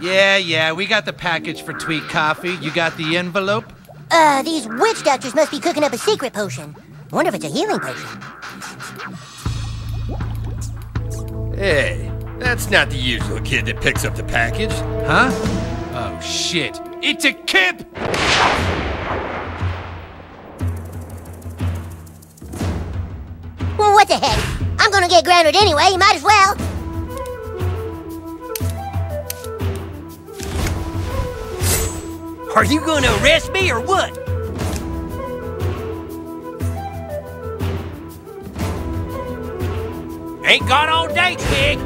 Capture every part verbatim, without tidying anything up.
Yeah, yeah, we got the package for Tweet Coffee. You got the envelope? Uh, these witch doctors must be cooking up a secret potion. Wonder if it's a healing potion. Hey, that's not the usual kid that picks up the package. Huh? Oh, shit. It's a kip! Well, what the heck? I'm gonna get grounded anyway, might as well. Are you gonna arrest me or what? Ain't got all day, pig!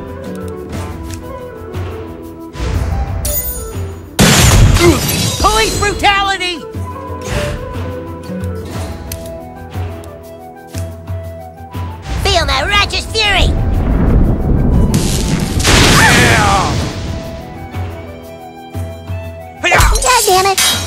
Police brutality! Feel my righteous fury! Damn it!